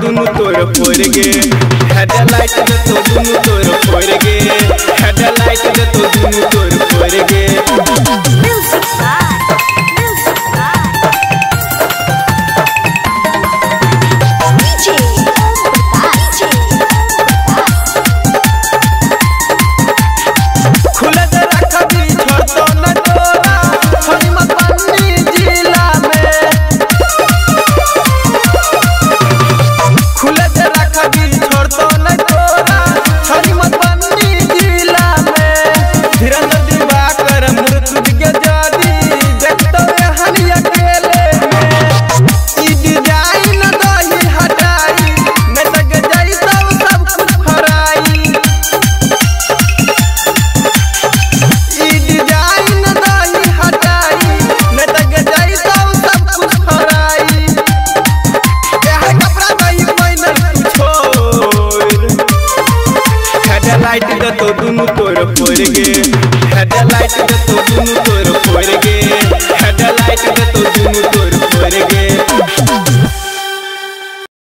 दुनु तोर फोड़ गे हेडलाइट दे तो दुनु तोर फोड़ गे हेडलाइट दे तो दुनु तोर फोड़ गे हेडलाइट दे तो दुनु तोर फोड़ गे हेडलाइट दे तो